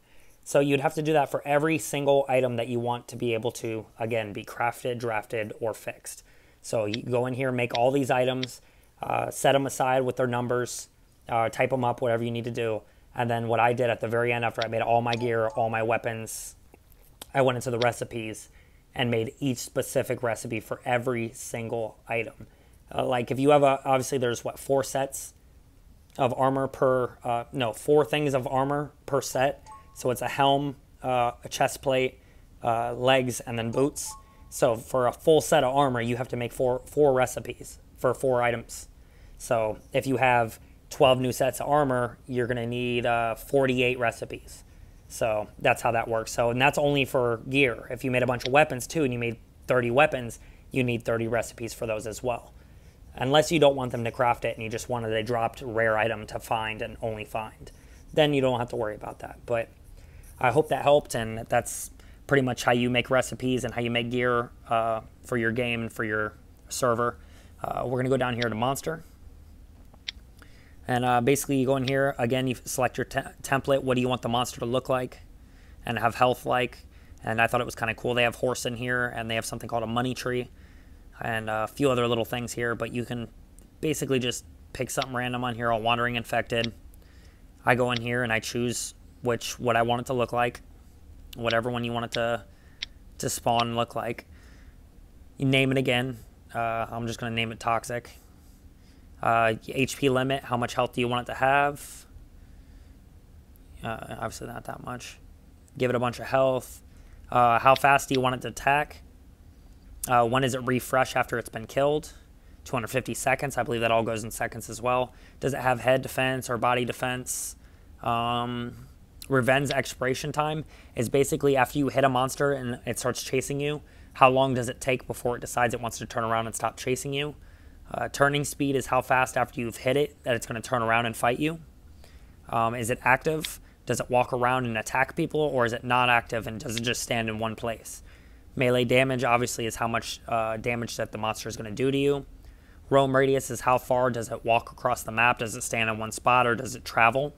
So you'd have to do that for every single item that you want to be able to, again, be crafted, drafted, or fixed. So you go in here, make all these items, set them aside with their numbers, type them up, whatever you need to do. And then what I did at the very end, after I made all my gear, all my weapons, I went into the recipes and made each specific recipe for every single item. Like if you have a, obviously there's what, four sets of armor per, no, four things of armor per set. So it's a helm, a chest plate, legs, and then boots. So for a full set of armor, you have to make four recipes for four items. So if you have 12 new sets of armor, you're going to need 48 recipes. So that's how that works. So, and that's only for gear. If you made a bunch of weapons too, and you made 30 weapons, you need 30 recipes for those as well. Unless you don't want them to craft it and you just wanted a dropped rare item to find and only find. Then you don't have to worry about that. But I hope that helped, and that's pretty much how you make recipes and how you make gear for your game and for your server. We're going to go down here to Monster. And basically you go in here, again, you select your template. What do you want the monster to look like and have health like? And I thought it was kind of cool. They have horse in here, and they have something called a money tree and a few other little things here. But you can basically just pick something random on here, all wandering infected. I go in here and I choose what I want it to look like, whatever one you want it to spawn and look like. You name it again. I'm just going to name it Toxic. HP limit, how much health do you want it to have? Obviously not that much. Give it a bunch of health. How fast do you want it to attack? When does it refresh after it's been killed? 250 seconds. I believe that all goes in seconds as well. Does it have head defense or body defense? Revenge expiration time is basically after you hit a monster and it starts chasing you, how long does it take before it decides it wants to turn around and stop chasing you? Turning speed is how fast after you've hit it that it's going to turn around and fight you. Is it active? Does it walk around and attack people, or is it not active and does it just stand in one place? Melee damage obviously is how much damage that the monster is going to do to you. Roam radius is how far does it walk across the map? Does it stand in one spot or does it travel?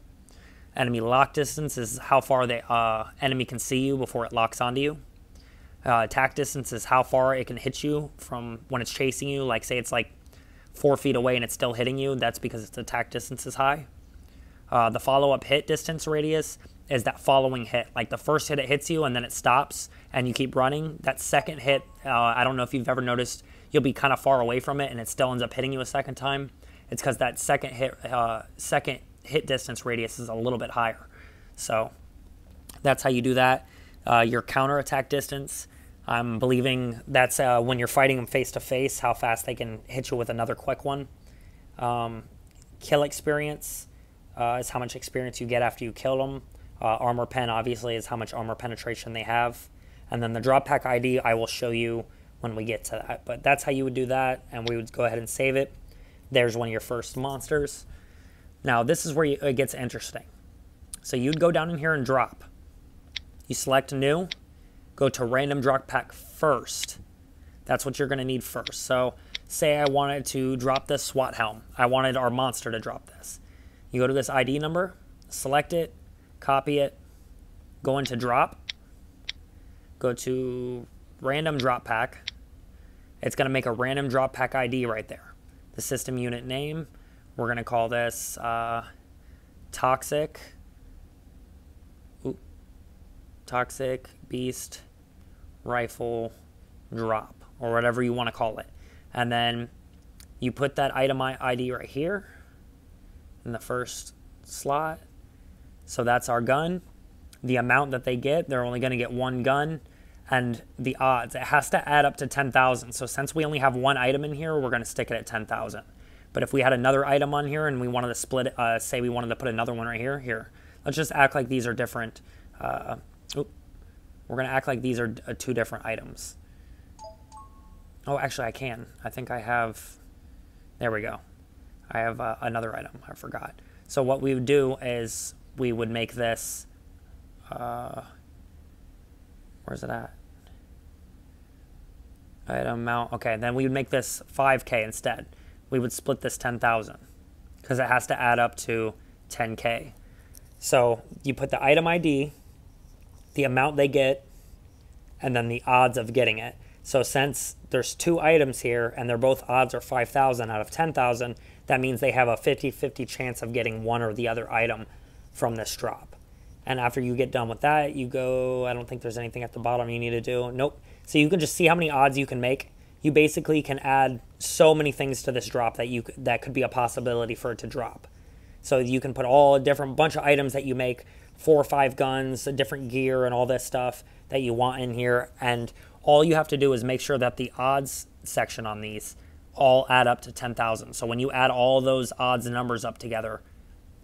Enemy lock distance is how far the enemy can see you before it locks onto you. Attack distance is how far it can hit you from when it's chasing you. Like say it's like 4 feet away and it's still hitting you. That's because its attack distance is high. The follow-up hit distance radius is that following hit. Like the first hit it hits you and then it stops and you keep running. That second hit, I don't know if you've ever noticed, you'll be kind of far away from it and it still ends up hitting you a second time. It's because that second hit distance radius is a little bit higher. So that's how you do that. Your counterattack distance, I'm believing that's when you're fighting them face to face, how fast they can hit you with another quick one. Kill experience is how much experience you get after you kill them. Armor pen obviously is how much armor penetration they have. And then the drop pack ID I will show you when we get to that. But that's how you would do that, and we would go ahead and save it. There's one of your first monsters. Now, this is where it gets interesting. So you'd go down in here and drop. You select new, go to random drop pack first. That's what you're gonna need first. So say I wanted to drop this SWAT helm. I wanted our monster to drop this. You go to this ID number, select it, copy it, go into drop, go to random drop pack. It's gonna make a random drop pack ID right there. The system unit name, we're gonna call this toxic beast rifle drop, or whatever you wanna call it. And then you put that item ID right here in the first slot. So that's our gun. The amount that they get, they're only gonna get one gun. And the odds, it has to add up to 10,000. So since we only have one item in here, we're gonna stick it at 10,000. But if we had another item on here and we wanted to split, say we wanted to put another one right here, let's just act like these are different. We're gonna act like these are two different items. Oh, actually I can. I think I have, there we go. I have another item, I forgot. So what we would do is we would make this, where's it at? Item amount. Okay, then we would make this 5K instead. We would split this 10,000 because it has to add up to 10K. So you put the item ID, the amount they get, and then the odds of getting it. So since there's two items here and they're both odds are 5,000 out of 10,000, that means they have a 50-50 chance of getting one or the other item from this drop. And after you get done with that, you go, I don't think there's anything at the bottom you need to do. Nope. So you can just see how many odds you can make. You basically can add so many things to this drop that that could be a possibility for it to drop. So you can put all a different bunch of items that you make, 4 or 5 guns, different gear and all this stuff that you want in here. And all you have to do is make sure that the odds section on these all add up to 10,000. So when you add all those odds and numbers up together,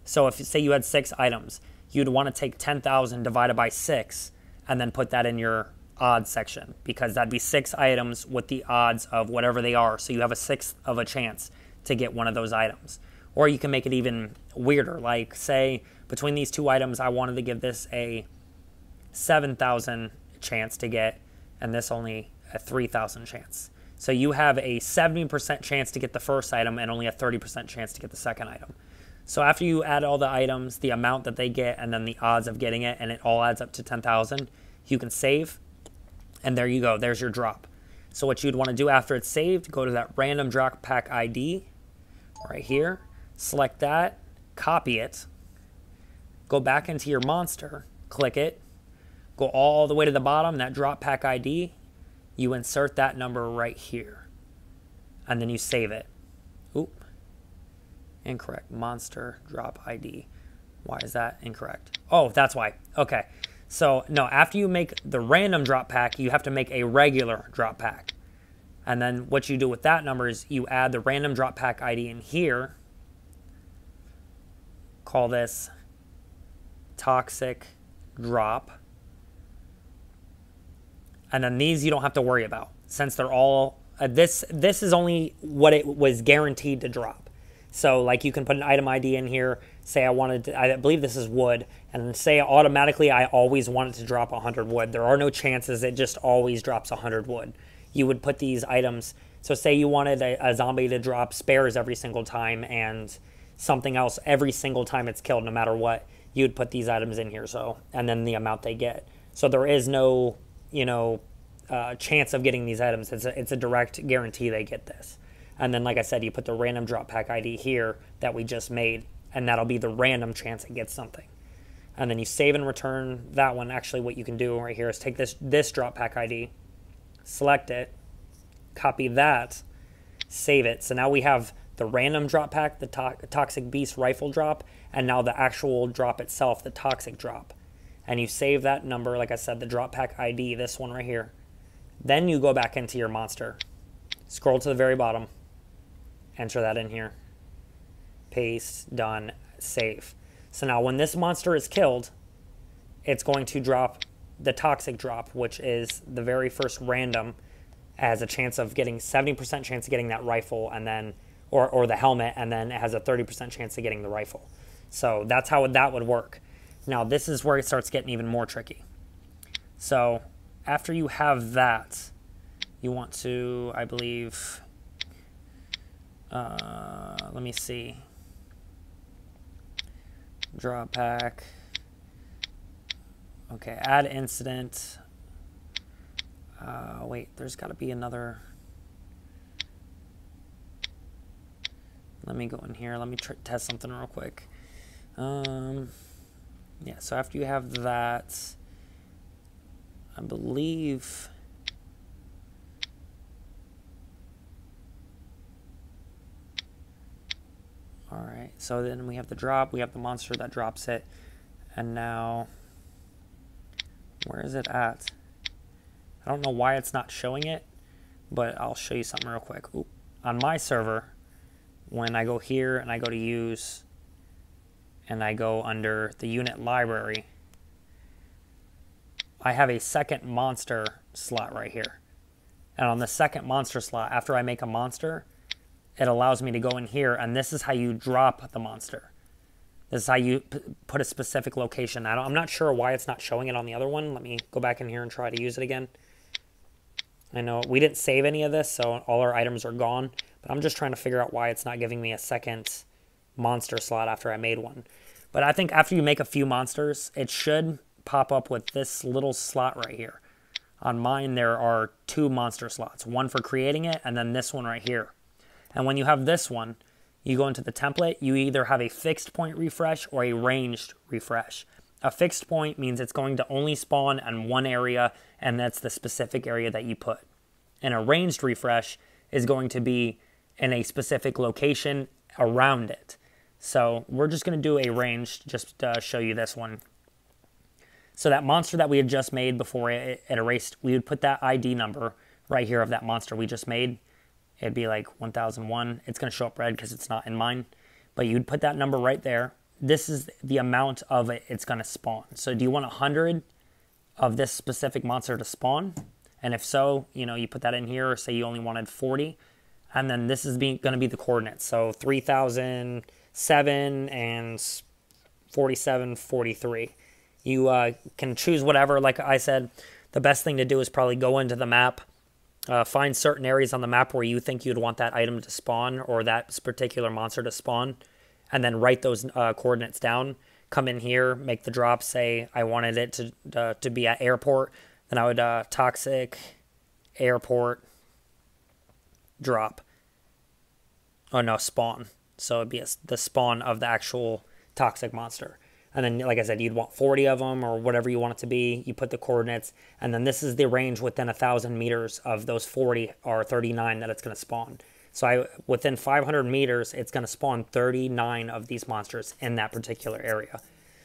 so if say you had 6 items, you'd want to take 10,000 divided by 6 and then put that in your odds section, because that'd be 6 items with the odds of whatever they are. So you have a 1/6 of a chance to get one of those items. Or you can make it even weirder. Like say between these two items, I wanted to give this a 7,000 chance to get, and this only a 3,000 chance. So you have a 70% chance to get the first item and only a 30% chance to get the second item. So after you add all the items, the amount that they get, and then the odds of getting it, and it all adds up to 10,000, you can save, and there you go, there's your drop. So what you'd wanna do after it's saved, go to that random drop pack ID right here, select that, copy it, go back into your monster, click it, go all the way to the bottom, that drop pack ID, you insert that number right here, and then you save it. Oop. Incorrect. Monster drop ID. Why is that incorrect? Oh, that's why. Okay. So no, after you make the random drop pack, you have to make a regular drop pack. And then what you do with that number is you add the random drop pack ID in here. Call this toxic drop. And then these you don't have to worry about, since they're all, this is only what it was guaranteed to drop. So like you can put an item ID in here, say I wanted to, I believe this is wood, and say automatically I always want it to drop 100 wood. There are no chances, it just always drops 100 wood. You would put these items, so say you wanted a zombie to drop spares every single time and something else every single time it's killed, no matter what, you'd put these items in here, so, and then the amount they get. So there is no, you know, chance of getting these items. It's a direct guarantee they get this. And then, like I said, you put the random drop pack ID here that we just made, and that'll be the random chance it gets something. And then you save and return that one. Actually, what you can do right here is take this drop pack ID, select it, copy that, save it. So now we have the random drop pack, the toxic beast rifle drop, and now the actual drop itself, the toxic drop. And you save that number, like I said, the drop pack ID, this one right here. Then you go back into your monster, scroll to the very bottom, enter that in here, paste, done, save. So now when this monster is killed, it's going to drop the toxic drop, which is the very first random, as a chance of getting 70% chance of getting that rifle, and then, or the helmet, and then it has a 30% chance of getting the rifle. So that's how that would work. Now this is where it starts getting even more tricky. So after you have that, you want to, I believe, let me see, drop pack, okay, add incident, Wait, there's got to be another. Let me go in here. Let me test something real quick. Yeah, so after you have that, I believe. All right, so then we have the drop. We have the monster that drops it. And now, where is it at? I don't know why it's not showing it, but I'll show you something real quick. Oop. On my server, when I go here and I go to use, and I go under the unit library, I have a second monster slot right here. And on the second monster slot, after I make a monster, it allows me to go in here, and this is how you drop the monster. This is how you put a specific location. I'm not sure why it's not showing it on the other one. Let me go back in here and try to use it again. I know we didn't save any of this, so all our items are gone, but I'm just trying to figure out why it's not giving me a second monster slot after I made one. But I think after you make a few monsters, it should pop up with this little slot right here. On mine, there are two monster slots, one for creating it and then this one right here. And when you have this one, you go into the template, you either have a fixed point refresh or a ranged refresh. A fixed point means it's going to only spawn in one area, and that's the specific area that you put. And a ranged refresh is going to be in a specific location around it. So we're just going to do a ranged just to show you this one. So that monster that we had just made before it erased, we would put that ID number right here of that monster we just made. It'd be like 1001. It's going to show up red because it's not in mine. But you'd put that number right there. This is the amount of it it's going to spawn. So do you want 100 of this specific monster to spawn? And if so, you know, you put that in here, or say you only wanted 40. And then this is going to be the coordinates. So 3007 and 4743. You can choose whatever. Like I said, the best thing to do is probably go into the map. Find certain areas on the map where you think you'd want that item to spawn or that particular monster to spawn, and then write those coordinates down. Come in here, make the drop, say I wanted it to be at airport, then I would toxic airport drop. Oh no, spawn. So it'd be the spawn of the actual toxic monster. And then, like I said, you'd want 40 of them or whatever you want it to be. You put the coordinates, and then this is the range within 1,000 meters of those 40 or 39 that it's going to spawn. So within 500 meters, it's going to spawn 39 of these monsters in that particular area.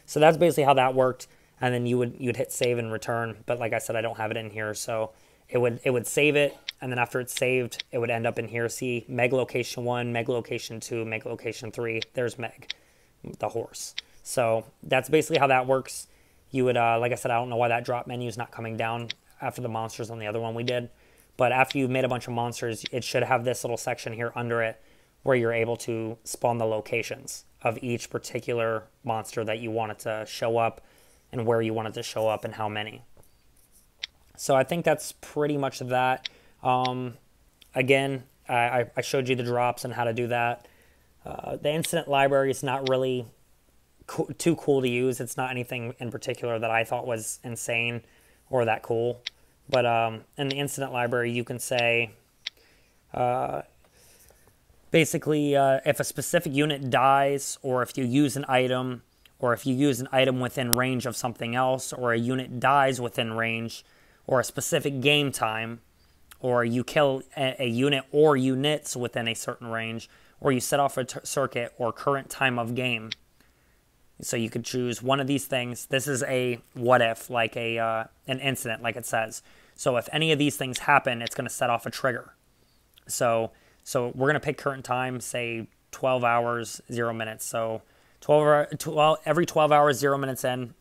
So that's basically how that worked. And then you'd hit save and return. But like I said, I don't have it in here, so it would save it. And then after it's saved, it would end up in here. See, Meg Location 1, Meg Location 2, Meg Location 3. There's Meg, the horse. So that's basically how that works. You would, like I said, I don't know why that drop menu is not coming down after the monsters on the other one we did. But after you've made a bunch of monsters, it should have this little section here under it where you're able to spawn the locations of each particular monster that you want it to show up and where you want it to show up and how many. So I think that's pretty much that. Again, I showed you the drops and how to do that. The incident library is not really too cool to use. It's not anything in particular that I thought was insane or that cool. But in the incident library, you can say, basically, if a specific unit dies, or if you use an item, or if you use an item within range of something else, or a unit dies within range, or a specific game time, or you kill a unit or units within a certain range, or you set off a circuit or current time of game. So you could choose one of these things. This is a what if, like an incident, like it says. So if any of these things happen, it's going to set off a trigger. So we're going to pick current time, say 12 hours, 0 minutes. So every 12 hours, 0 minutes in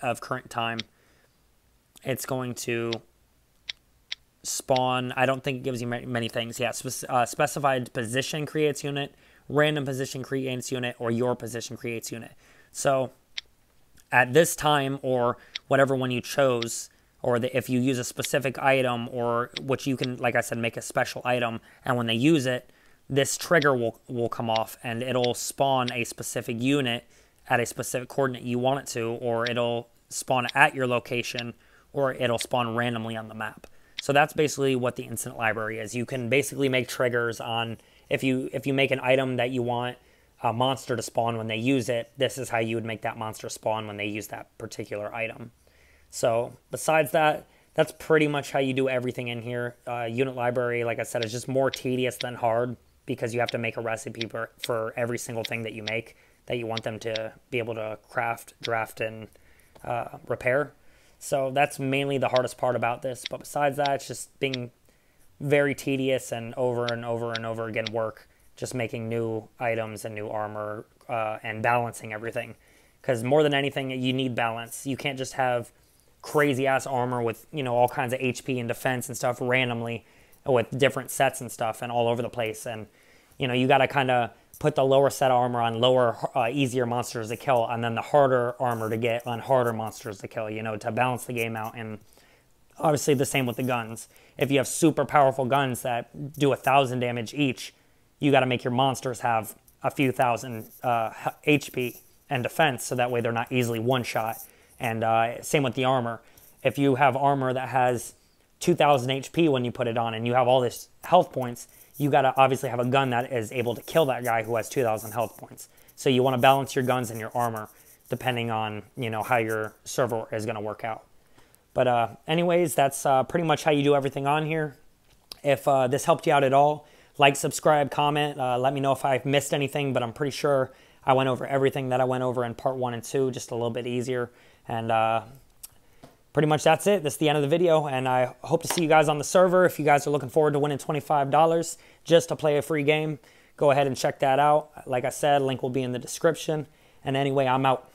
of current time, it's going to spawn. I don't think it gives you many things. Yeah, specified position creates unit, random position creates unit, or your position creates unit. So at this time, or whatever one you chose, or if you use a specific item, or which you can, like I said, make a special item, and when they use it, this trigger will come off, and it'll spawn a specific unit at a specific coordinate you want it to, or it'll spawn at your location, or it'll spawn randomly on the map. So that's basically what the instant library is. You can basically make triggers on, if you make an item that you want a monster to spawn when they use it, this is how you would make that monster spawn when they use that particular item. So besides that, that's pretty much how you do everything in here. Unit library, like I said, is just more tedious than hard because you have to make a recipe for every single thing that you make that you want them to be able to craft, draft, and repair. So that's mainly the hardest part about this. But besides that, it's just being very tedious and over and over again work, just making new items and new armor and balancing everything. Because more than anything, you need balance. You can't just have crazy ass armor with, you know, all kinds of HP and defense and stuff randomly with different sets and stuff and all over the place. And, you know, you got to kind of put the lower set armor on lower, easier monsters to kill, and then the harder armor to get on harder monsters to kill, you know, to balance the game out. And obviously the same with the guns. If you have super powerful guns that do 1,000 damage each, you got to make your monsters have a few thousand HP and defense, so that way they're not easily one shot. And same with the armor. If you have armor that has 2,000 HP when you put it on and you have all this health points, you gotta obviously have a gun that is able to kill that guy who has 2,000 health points. So you wanna balance your guns and your armor depending on, you know, how your server is gonna work out. But anyways, that's pretty much how you do everything on here. If this helped you out at all, like, subscribe, comment, let me know if I've missed anything, but I'm pretty sure I went over everything that I went over in part 1 and 2, just a little bit easier. And pretty much that's it. That's the end of the video, and I hope to see you guys on the server. If you guys are looking forward to winning $25 just to play a free game, go ahead and check that out. Like I said, link will be in the description. And anyway, I'm out.